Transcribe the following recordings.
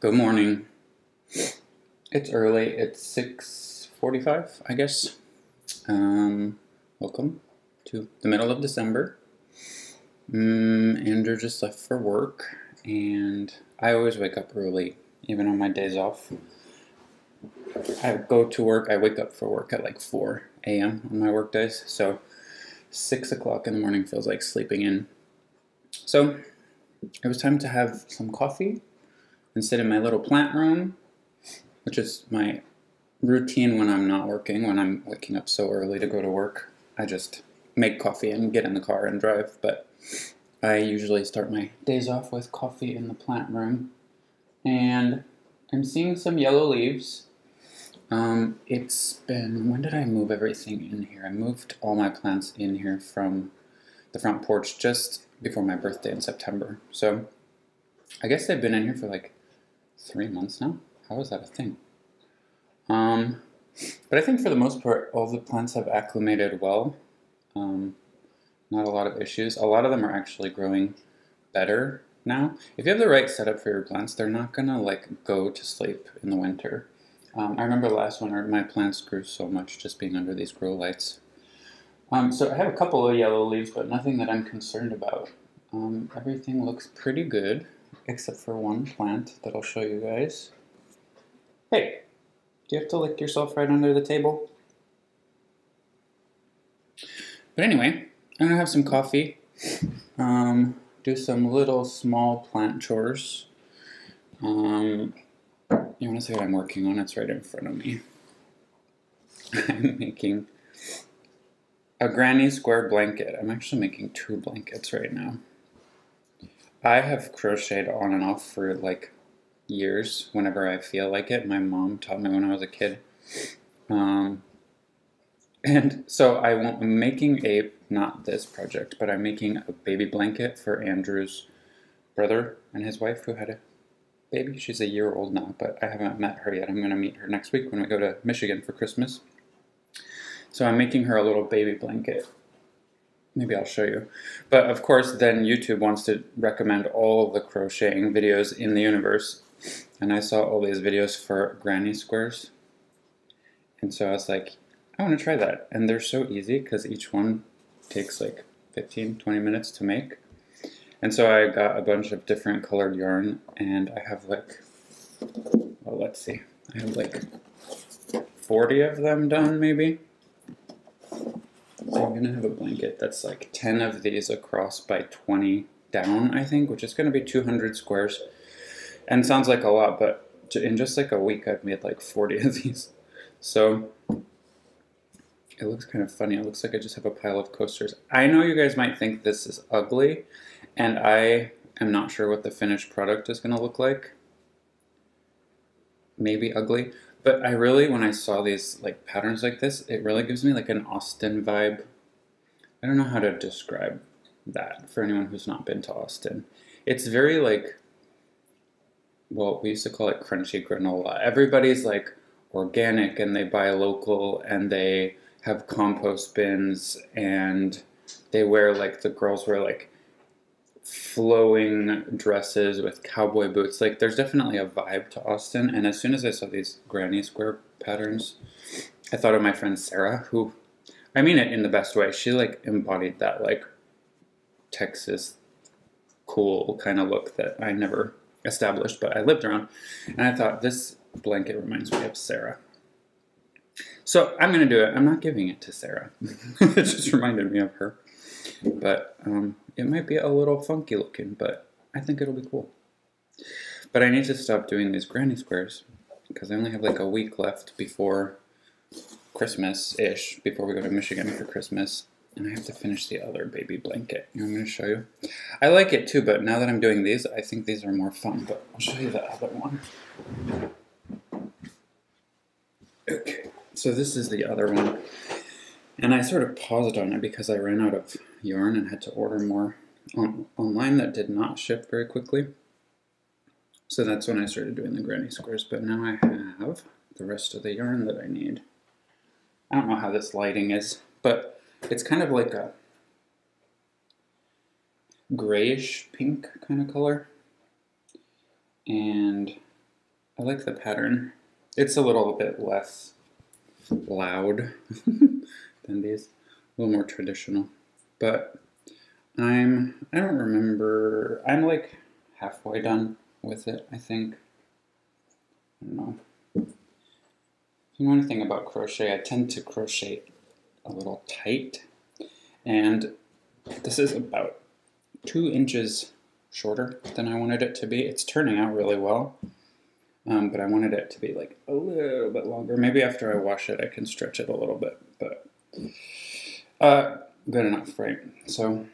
Good morning. It's early. It's 6:45, I guess. Welcome to the middle of December. Andrew just left for work, and I always wake up early, even on my days off. I go to work. I wake up for work at like 4 a.m. on my work days, so 6 o'clock in the morning feels like sleeping in. So it was time to have some coffee and sit in my little plant room, which is my routine when I'm not working, when I'm waking up so early to go to work. I just make coffee and get in the car and drive, but I usually start my days off with coffee in the plant room. And I'm seeing some yellow leaves. It's been, when did I move everything in here? I moved all my plants in here from the front porch just before my birthday in September. So I guess they've been in here for like 3 months now. How is that a thing? But I think for the most part, all the plants have acclimated well. Not a lot of issues. A lot of them are actually growing better now. If you have the right setup for your plants, they're not gonna like go to sleep in the winter. I remember last winter, my plants grew so much just being under these grow lights. So I have a couple of yellow leaves, but nothing that I'm concerned about. Everything looks pretty good, except for one plant that I'll show you guys. Hey, do you have to lick yourself right under the table? But anyway, I'm gonna have some coffee, do some little small plant chores. You wanna see what I'm working on? It's right in front of me. I'm making a granny square blanket. I'm actually making 2 blankets right now. I have crocheted on and off for like years whenever I feel like it. My mom taught me when I was a kid. And so I'm making a, not this project, but I'm making a baby blanket for Andrew's brother and his wife who had a baby. She's a year old now, but I haven't met her yet. I'm going to meet her next week when we go to Michigan for Christmas. So I'm making her a little baby blanket. Maybe I'll show you. But of course, then YouTube wants to recommend all the crocheting videos in the universe. And I saw all these videos for granny squares. And so I was like, I want to try that. And they're so easy because each one takes like 15, 20 minutes to make. And so I got a bunch of different colored yarn. And I have like, well, let's see. I have like 40 of them done, maybe. So I'm gonna have a blanket that's like 10 of these across by 20 down, I think, which is gonna be 200 squares. And sounds like a lot, but in just like a week, I've made like 40 of these. So it looks kind of funny. It looks like I just have a pile of coasters. I know you guys might think this is ugly, and I am not sure what the finished product is gonna look like. Maybe ugly. But I really, when I saw these like patterns like this, it really gives me like an Austin vibe. I don't know how to describe that for anyone who's not been to Austin. It's very like, well, we used to call it crunchy granola. Everybody's like organic and they buy local and they have compost bins and they wear like, the girls wear like flowing dresses with cowboy boots. Like there's definitely a vibe to Austin, and as soon as I saw these granny square patterns, I thought of my friend Sarah, who, I mean it in the best way, she like embodied that like Texas cool kind of look that I never established but I lived around, and I thought this blanket reminds me of Sarah. So I'm gonna do it. I'm not giving it to Sarah. It just reminded me of her. But it might be a little funky looking, but I think it'll be cool. But I need to stop doing these granny squares because I only have like a week left before Christmas-ish, before we go to Michigan for Christmas. And I have to finish the other baby blanket. You know, I'm going to show you. I like it too, but now that I'm doing these, I think these are more fun. But I'll show you the other one. Okay, so this is the other one. And I sort of paused on it because I ran out of yarn and had to order more online that did not ship very quickly. So that's when I started doing the granny squares, but now I have the rest of the yarn that I need. I don't know how this lighting is, but it's kind of like a grayish pink kind of color. And I like the pattern. It's a little bit less loud than these, a little more traditional. But I don't remember, I'm like halfway done with it, I think. I don't know. If you know anything about crochet, I tend to crochet a little tight, and this is about 2 inches shorter than I wanted it to be. It's turning out really well, but I wanted it to be like a little bit longer. Maybe after I wash it, I can stretch it a little bit, but good enough, right? So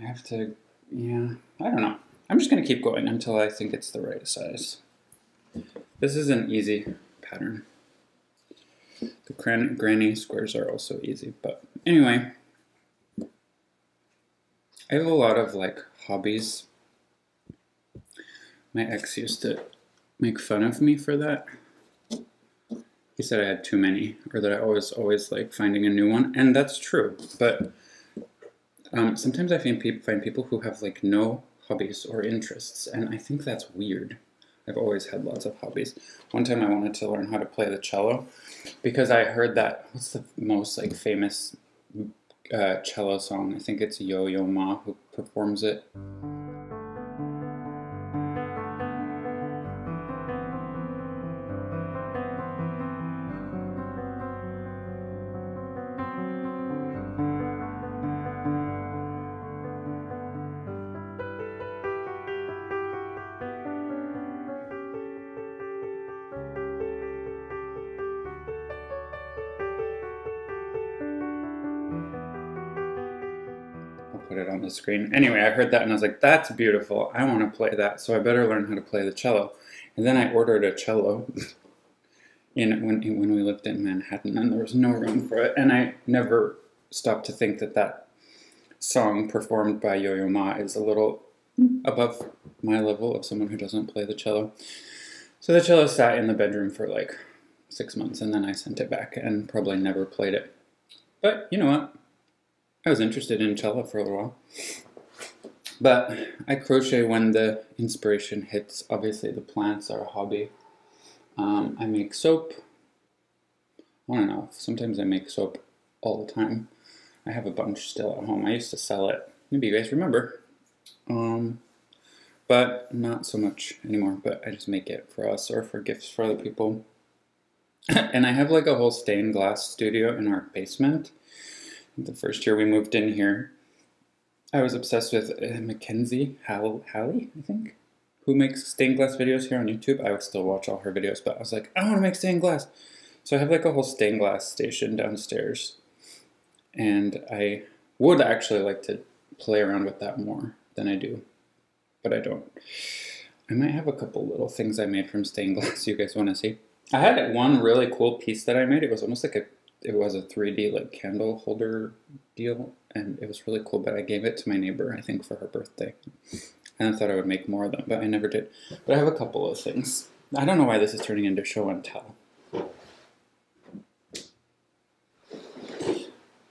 I have to, yeah, I don't know. I'm just gonna keep going until I think it's the right size. This is an easy pattern. The granny squares are also easy, but anyway. I have a lot of like hobbies. My ex used to make fun of me for that. He said I had too many, or that I always like finding a new one, and that's true. But sometimes I find people who have like no hobbies or interests, and I think that's weird. I've always had lots of hobbies. One time I wanted to learn how to play the cello because I heard that, what's the most like famous cello song? I think it's Yo-Yo Ma who performs it. Put it on the screen. Anyway, I heard that and I was like, that's beautiful. I want to play that, so I better learn how to play the cello. And then I ordered a cello when we lived in Manhattan, and there was no room for it. And I never stopped to think that that song performed by Yo-Yo Ma is a little above my level of someone who doesn't play the cello. So the cello sat in the bedroom for like 6 months, and then I sent it back and probably never played it. But you know what? I was interested in cello for a little while, but I crochet when the inspiration hits. Obviously, the plants are a hobby. I make soap. I don't know. Sometimes I make soap all the time. I have a bunch still at home. I used to sell it. Maybe you guys remember, but not so much anymore. But I just make it for us or for gifts for other people. And I have like a whole stained glass studio in our basement. The first year we moved in here, I was obsessed with Mackenzie Hallie, I think, who makes stained glass videos here on YouTube. I would still watch all her videos, but I was like, I want to make stained glass. So I have like a whole stained glass station downstairs, and I would actually like to play around with that more than I do, but I don't. I might have a couple little things I made from stained glass you guys want to see. I had one really cool piece that I made. It was almost like it was a 3D like candle holder deal, and it was really cool, but I gave it to my neighbor, I think, for her birthday. And I thought I would make more of them, but I never did. But I have a couple of things. I don't know why this is turning into show and tell.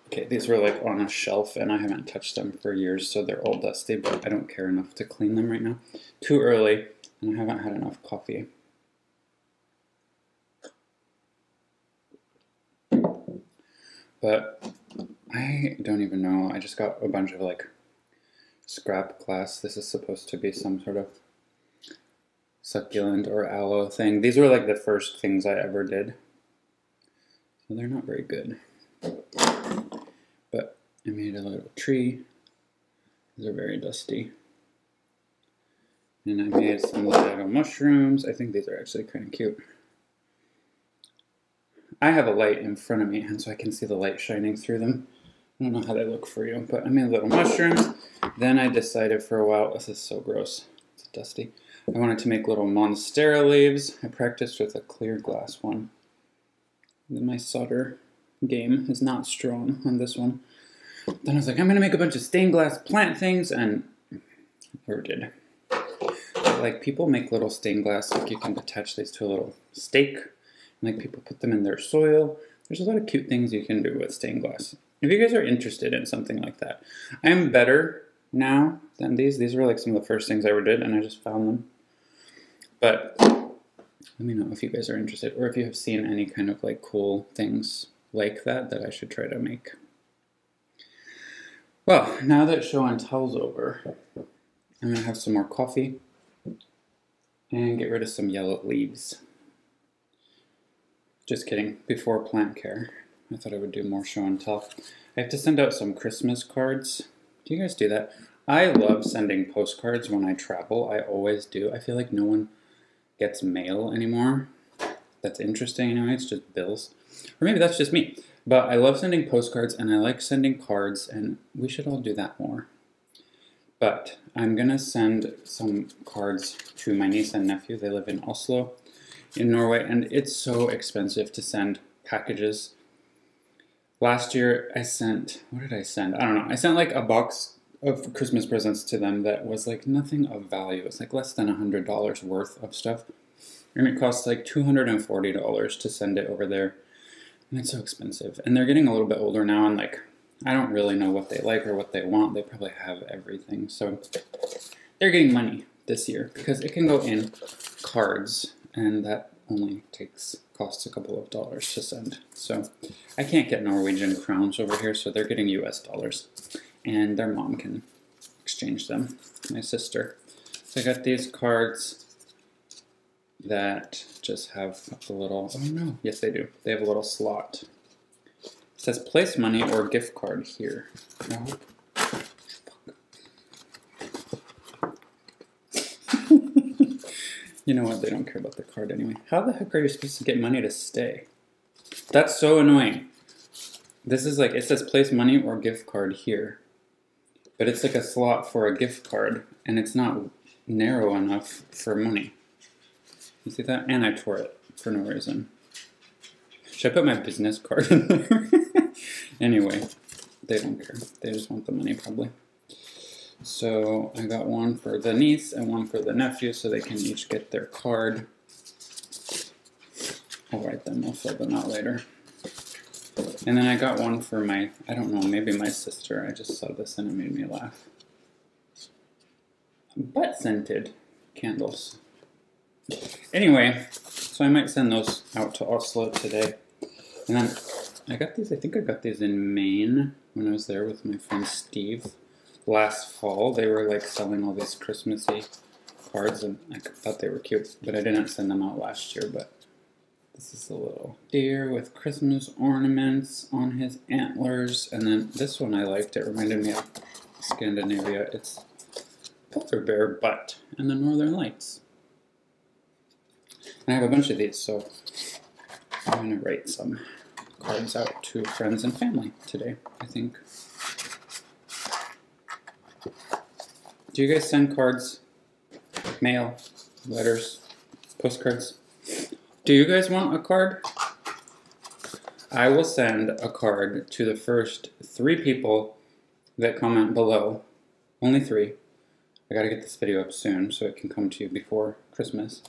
Okay, these were like on a shelf, and I haven't touched them for years, so they're all dusty, but I don't care enough to clean them right now. Too early, and I haven't had enough coffee. But I don't even know. I just got a bunch of like scrap glass. This is supposed to be some sort of succulent or aloe thing. These were like the first things I ever did. So they're not very good. But I made a little tree. These are very dusty. And I made some little mushrooms. I think these are actually kind of cute. I have a light in front of me, and so I can see the light shining through them. I don't know how they look for you, but I made little mushrooms. Then I decided for a while, this is so gross, it's dusty. I wanted to make little monstera leaves. I practiced with a clear glass one. Then my solder game is not strong on this one. Then I was like, I'm gonna make a bunch of stained glass plant things, and I never did. But, like, people make little stained glass, like you can attach these to a little stake. Like, people put them in their soil. There's a lot of cute things you can do with stained glass. If you guys are interested in something like that. I am better now than these. These were like some of the first things I ever did, and I just found them. But Let me know if you guys are interested, or if you have seen any kind of like cool things like that that I should try to make. Well, now that show and tell's over, I'm gonna have some more coffee and get rid of some yellow leaves. Just kidding, before plant care. I thought I would do more show and tell. I have to send out some Christmas cards. Do you guys do that? I love sending postcards when I travel. I always do. I feel like no one gets mail anymore. That's interesting, you know, it's just bills. Or maybe that's just me. But I love sending postcards and I like sending cards, and we should all do that more. But I'm gonna send some cards to my niece and nephew. They live in Oslo in Norway, and it's so expensive to send packages. Last year I sent, what did I send? I don't know, I sent like a box of Christmas presents to them that was like nothing of value. It's like less than $100 worth of stuff. And it costs like $240 to send it over there. And it's so expensive. And they're getting a little bit older now, and like, I don't really know what they like or what they want. They probably have everything. So they're getting money this year because it can go in cards, and that only costs a couple of dollars to send. So I can't get Norwegian crowns over here, so they're getting US dollars. And their mom can exchange them, my sister. So I got these cards that just have a little, oh no, yes they do. They have a little slot. It says place money or gift card here. No. You know what, they don't care about the card anyway. How the heck are you supposed to get money to stay? That's so annoying. This is like, it says place money or gift card here. But it's like a slot for a gift card, and it's not narrow enough for money. You see that? And I tore it for no reason. Should I put my business card in there? Anyway, they don't care. They just want the money probably. So I got one for the niece and one for the nephew, so they can each get their card. I'll write them, I'll fill them out later. And then I got one for my, I don't know, maybe my sister. I just saw this and it made me laugh. Butt-scented candles. Anyway, so I might send those out to Oslo today. And then I got these, I think I got these in Maine when I was there with my friend Steve last fall. They were like selling all these Christmassy cards, and I thought they were cute, but I didn't send them out last year, but... This is a little deer with Christmas ornaments on his antlers. And then this one I liked. It reminded me of Scandinavia. It's polar bear butt and the Northern Lights. And I have a bunch of these, so I'm going to write some cards out to friends and family today, I think. Do you guys send cards, mail, letters, postcards? Do you guys want a card? I will send a card to the first 3 people that comment below. Only 3. I gotta get this video up soon so it can come to you before Christmas.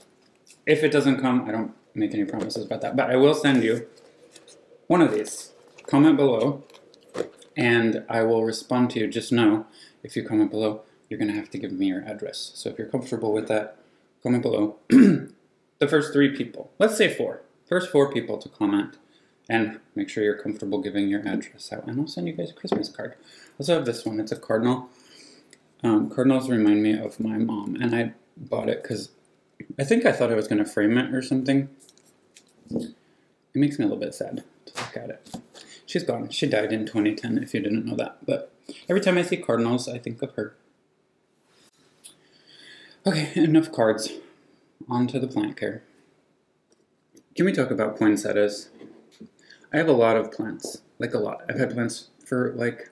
If it doesn't come, I don't make any promises about that, but I will send you one of these. Comment below, and I will respond to you. Just know, if you comment below, you're gonna have to give me your address. So if you're comfortable with that, comment below. The first 3 people, let's say 4, first 4 people to comment, and make sure you're comfortable giving your address out, and I'll send you guys a Christmas card. I also have this one, it's a cardinal. Cardinals remind me of my mom, and I bought it because I think I thought I was going to frame it or something. It makes me a little bit sad to look at it. She's gone, she died in 2010 if you didn't know that, but every time I see cardinals I think of her. Okay, enough cards. On to the plant care. Can we talk about poinsettias? I have a lot of plants, like a lot. I've had plants for like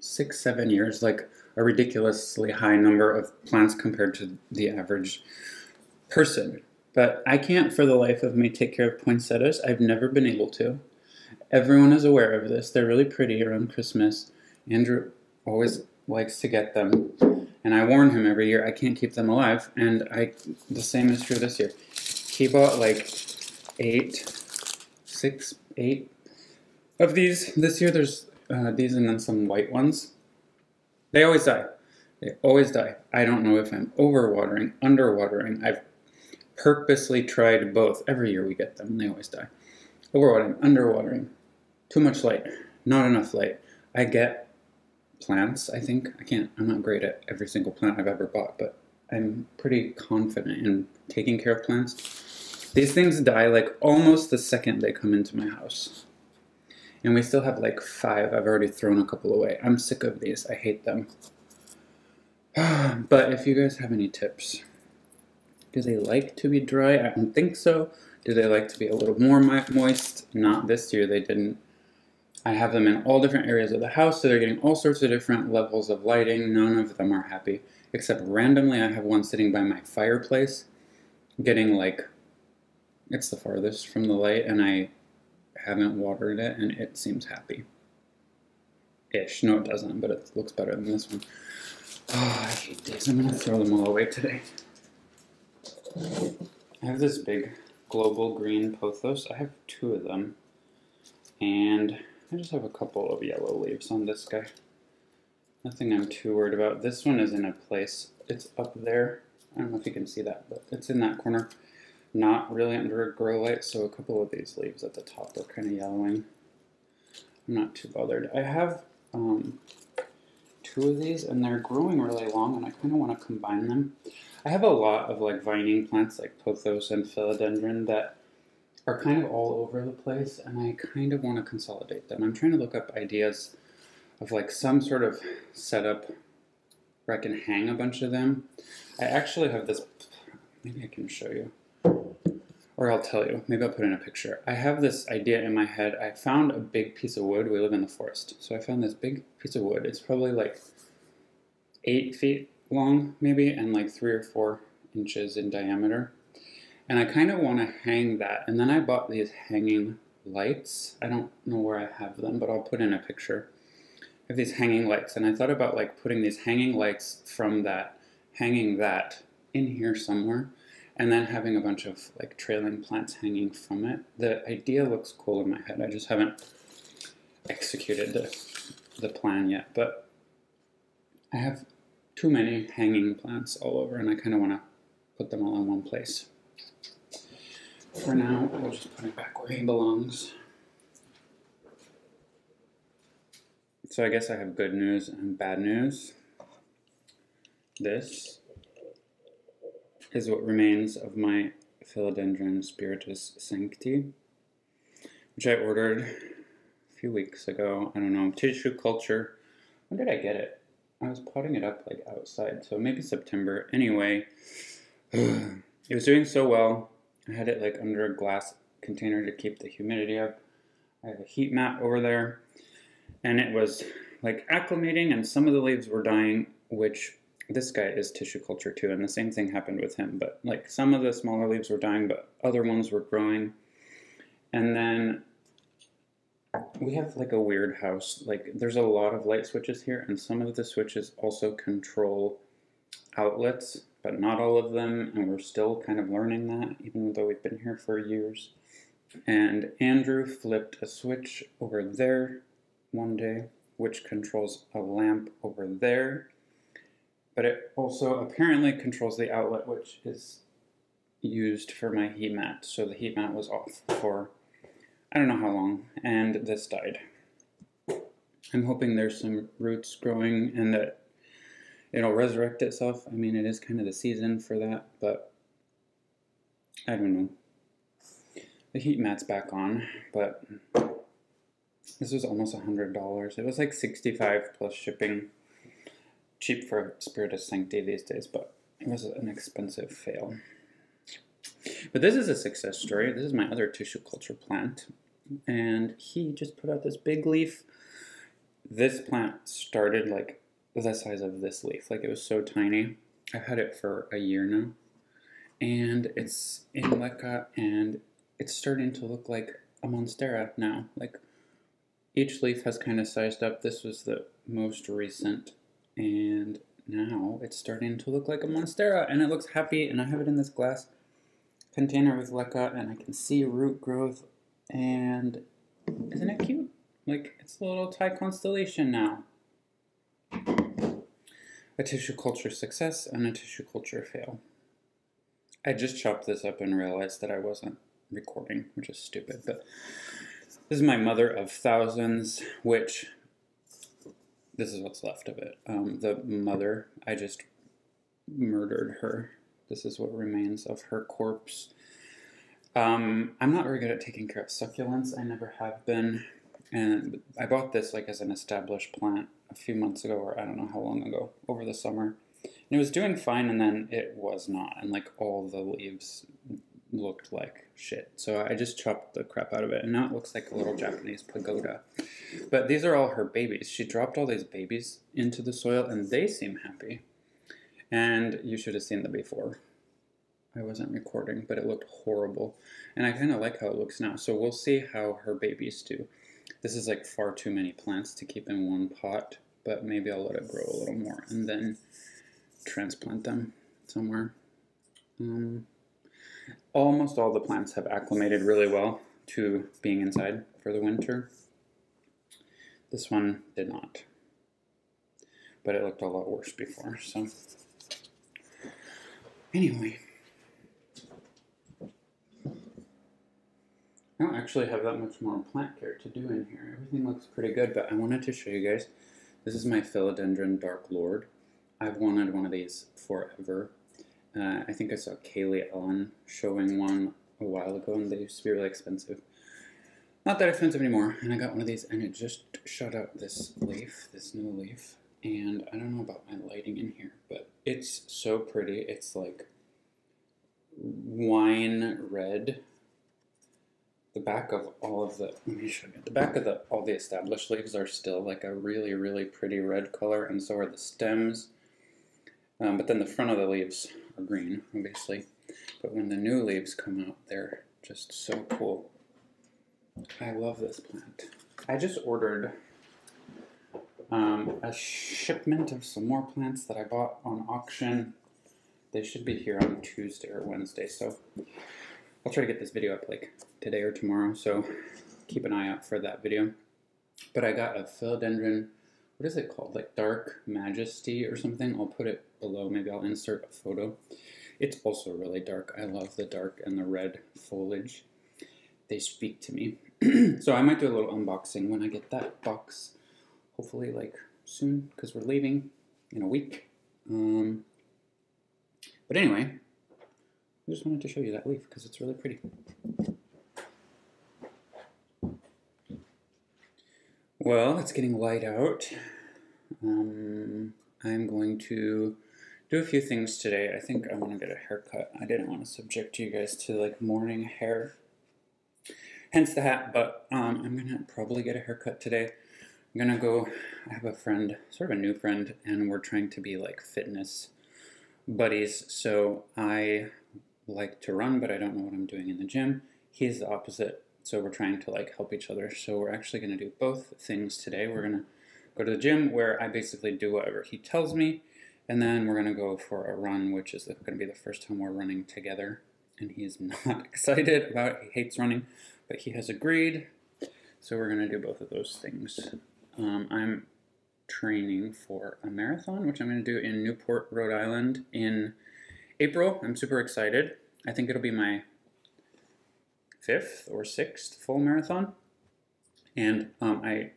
6-7 years, like a ridiculously high number of plants compared to the average person. But I can't for the life of me take care of poinsettias. I've never been able to. Everyone is aware of this. They're really pretty around Christmas. Andrew always likes to get them. And I warn him every year, I can't keep them alive, and the same is true this year. He bought like 8 of these. This year there's these and then some white ones. They always die. They always die. I don't know if I'm overwatering, underwatering. I've purposely tried both. Every year we get them, and they always die. Overwatering, underwatering, too much light, not enough light. I get plants, I think. I'm not great at every single plant I've ever bought, but I'm pretty confident in taking care of plants. These things die like almost the second they come into my house. And we still have like 5. I've already thrown a couple away. I'm sick of these. I hate them. But if you guys have any tips, do they like to be dry? I don't think so. Do they like to be a little more moist? Not this year, they didn't. I have them in all different areas of the house, so they're getting all sorts of different levels of lighting. None of them are happy, except randomly I have one sitting by my fireplace, getting like, it's the farthest from the light, and I haven't watered it, and it seems happy-ish. No, it doesn't, but it looks better than this one. Oh, I hate these. I'm gonna throw them all away today. I have this big global green pothos. I have 2 of them, and I just have a couple of yellow leaves on this guy. Nothing I'm too worried about. This one is in a place, it's up there. I don't know if you can see that, but it's in that corner. Not really under a grow light, so a couple of these leaves at the top are kind of yellowing. I'm not too bothered. I have 2 of these, and they're growing really long, and I kind of want to combine them. I have a lot of like vining plants like pothos and philodendron that are kind of all over the place, and I kind of want to consolidate them. I'm trying to look up ideas of like some sort of setup where I can hang a bunch of them. I actually have this, maybe I can show you, or I'll tell you, maybe I'll put in a picture. I have this idea in my head. I found a big piece of wood. We live in the forest, so I found this big piece of wood. It's probably like 8 feet long maybe, and like 3 or 4 inches in diameter. And I kind of want to hang that. And then I bought these hanging lights. I don't know where I have them, but I'll put in a picture. I have these hanging lights, and I thought about like putting these hanging lights from that, hanging that in here somewhere, and then having a bunch of like trailing plants hanging from it. The idea looks cool in my head. I just haven't executed the plan yet, but I have too many hanging plants all over, and I kind of want to put them all in one place. For now, I'll just put it back where he belongs. So I guess I have good news and bad news. This is what remains of my Philodendron Spiritus Sancti, which I ordered a few weeks ago. I don't know, tissue culture. When did I get it? I was potting it up like outside, so maybe September. Anyway, it was doing so well. I had it like under a glass container to keep the humidity up. I have a heat mat over there, and it was like acclimating, and some of the leaves were dying, which this guy is tissue culture too, and the same thing happened with him, but like some of the smaller leaves were dying, but other ones were growing. And then we have like a weird house. Like there's a lot of light switches here, and some of the switches also control outlets, but not all of them, and we're still kind of learning that, even though we've been here for years. And Andrew flipped a switch over there one day, which controls a lamp over there, but it also apparently controls the outlet, which is used for my heat mat. So the heat mat was off for I don't know how long, and this died. I'm hoping there's some roots growing and that it'll resurrect itself. I mean, it is kind of the season for that, but I don't know. The heat mat's back on, but this was almost $100. It was like $65 plus shipping. Cheap for Spiritus Sancti these days, but it was an expensive fail. But this is a success story. This is my other tissue culture plant, and he just put out this big leaf. This plant started like the size of this leaf. Like it was so tiny. I've had it for a year now, and it's in leca, and it's starting to look like a monstera now. Like each leaf has kind of sized up. This was the most recent, and now it's starting to look like a monstera, and it looks happy, and I have it in this glass container with leca, and I can see root growth, and isn't it cute? Like it's a little Thai constellation now. A tissue culture success and a tissue culture fail. I just chopped this up and realized that I wasn't recording, which is stupid, but this is my mother of thousands, which this is what's left of it. The mother, I just murdered her. This is what remains of her corpse. I'm not very good at taking care of succulents. I never have been. And I bought this like as an established plant a few months ago, or I don't know how long ago, over the summer. And it was doing fine, and then it was not. And like all the leaves looked like shit. So I just chopped the crap out of it. And now it looks like a little Japanese pagoda. But these are all her babies. She dropped all these babies into the soil, and they seem happy. And you should have seen the before. I wasn't recording, but it looked horrible. And I kind of like how it looks now. So we'll see how her babies do. This is like far too many plants to keep in one pot, but maybe I'll let it grow a little more and then transplant them somewhere. Almost all the plants have acclimated really well to being inside for the winter. This one did not, but it looked a lot worse before, so anyway. I don't actually have that much more plant care to do in here. Everything looks pretty good, but I wanted to show you guys. This is my Philodendron Dark Lord. I've wanted one of these forever. I think I saw Kaylee Ellen showing one a while ago, and they used to be really expensive. Not that expensive anymore, and I got one of these, and it just shut out this leaf, this new leaf. And I don't know about my lighting in here, but it's so pretty. It's like wine red. The back of all of the, let me show you, the back of all the established leaves are still like a really, really pretty red color, and so are the stems. But then the front of the leaves are green, obviously. But when the new leaves come out, they're just so cool. I love this plant. I just ordered a shipment of some more plants that I bought on auction. They should be here on Tuesday or Wednesday, so I'll try to get this video up like today or tomorrow, so keep an eye out for that video. But I got a philodendron, what is it called? Like Dark Majesty or something? I'll put it below. Maybe I'll insert a photo. It's also really dark. I love the dark and the red foliage. They speak to me. So I might do a little unboxing when I get that box, hopefully like soon, because we're leaving in a week. But anyway, I just wanted to show you that leaf because it's really pretty. Well, it's getting light out. I'm going to do a few things today. I think I want to get a haircut. I didn't want to subject you guys to like morning hair, hence the hat, but I'm gonna probably get a haircut today. I'm gonna go, I have a friend, sort of a new friend, and we're trying to be like fitness buddies, so I like to run, but I don't know what I'm doing in the gym. He's the opposite, so we're trying to like help each other. So we're actually going to do both things today. We're going to go to the gym where I basically do whatever he tells me, and then we're going to go for a run, which is going to be the first time we're running together. And he's not excited about it. He hates running, but he has agreed. So we're going to do both of those things. I'm training for a marathon, which I'm going to do in Newport, Rhode Island in April. I'm super excited. I think it'll be my 5th or 6th full marathon. And I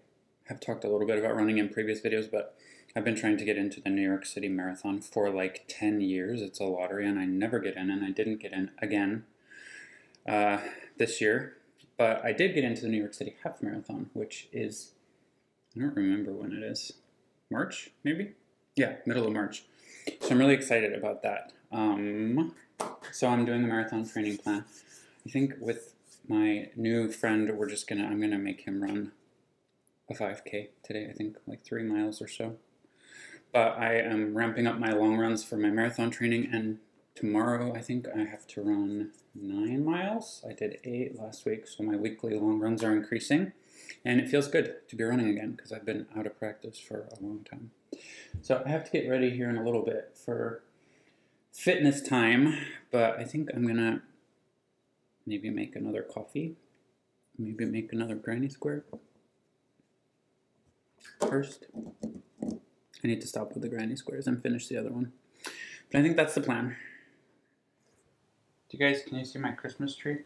have talked a little bit about running in previous videos, but I've been trying to get into the New York City Marathon for like 10 years. It's a lottery and I never get in, and I didn't get in again this year. But I did get into the New York City Half Marathon, which is, I don't remember when it is. March, maybe? Yeah, middle of March. So I'm really excited about that. So I'm doing the marathon training plan. I think with my new friend, we're just gonna, I'm gonna make him run a 5K today, I think like 3 miles or so. But I am ramping up my long runs for my marathon training, and tomorrow I think I have to run 9 miles. I did 8 last week, so my weekly long runs are increasing. And it feels good to be running again because I've been out of practice for a long time. So I have to get ready here in a little bit for fitness time, but I think I'm gonna maybe make another coffee, maybe make another granny square. First, I need to stop with the granny squares and finish the other one. But I think that's the plan. Do you guys, can you see my Christmas tree?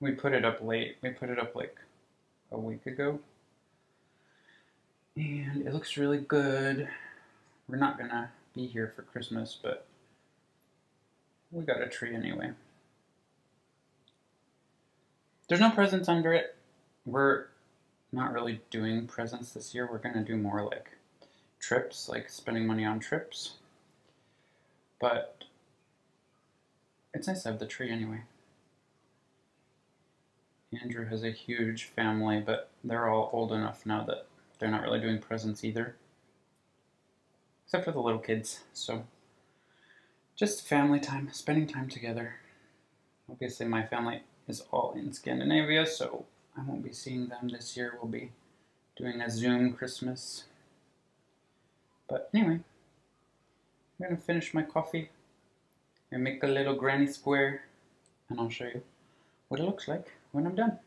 We put it up late. We put it up like a week ago. And it looks really good. We're not gonna be here for Christmas, but we got a tree anyway. There's no presents under it. We're not really doing presents this year. We're gonna do more like trips, like spending money on trips. But it's nice to have the tree anyway. Andrew has a huge family, but they're all old enough now that they're not really doing presents either. Except for the little kids, so just family time, spending time together. Obviously my family is all in Scandinavia, so I won't be seeing them this year. We'll be doing a Zoom Christmas. But anyway, I'm gonna finish my coffee and make a little granny square, and I'll show you what it looks like when I'm done.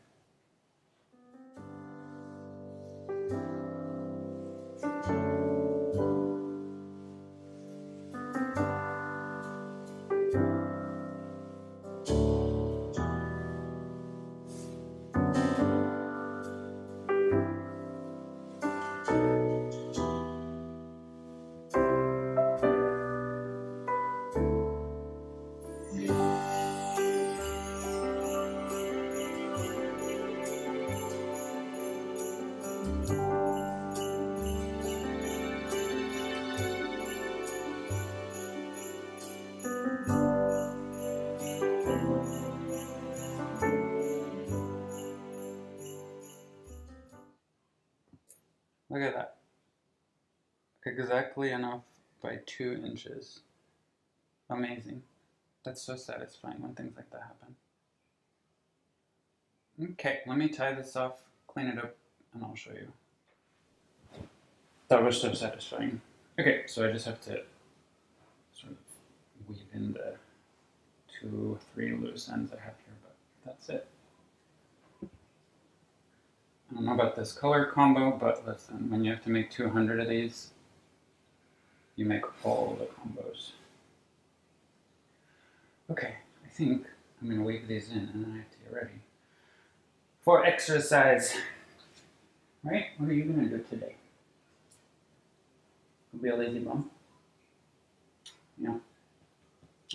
Look at that. Exactly enough by 2 inches. Amazing. That's so satisfying when things like that happen. Okay, let me tie this off, clean it up, and I'll show you. That was so satisfying. Okay, so I just have to sort of weave in the 2 or 3 loose ends I have here, but that's it. I don't know about this color combo, but listen, when you have to make 200 of these, you make all the combos. Okay, I think I'm going to weave these in and then I have to get ready for exercise. Right? What are you going to do today? You'll be a lazy bum? Yeah.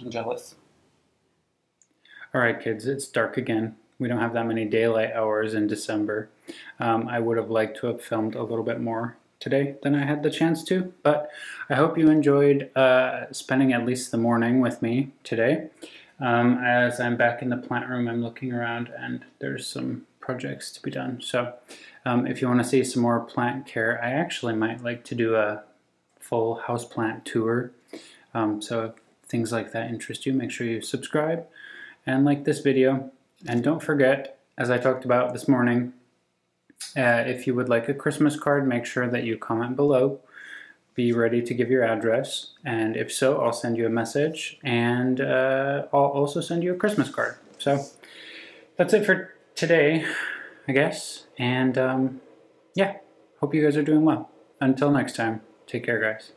I'm jealous. Alright kids, it's dark again. We don't have that many daylight hours in December. I would have liked to have filmed a little bit more today than I had the chance to, but I hope you enjoyed spending at least the morning with me today. As I'm back in the plant room, I'm looking around and there's some projects to be done. So if you want to see some more plant care, I actually might like to do a full houseplant tour. So if things like that interest you, make sure you subscribe and like this video. And don't forget, as I talked about this morning, if you would like a Christmas card, make sure that you comment below. Be ready to give your address, and if so, I'll send you a message, and I'll also send you a Christmas card. So that's it for today, I guess, and yeah, hope you guys are doing well. Until next time, take care, guys.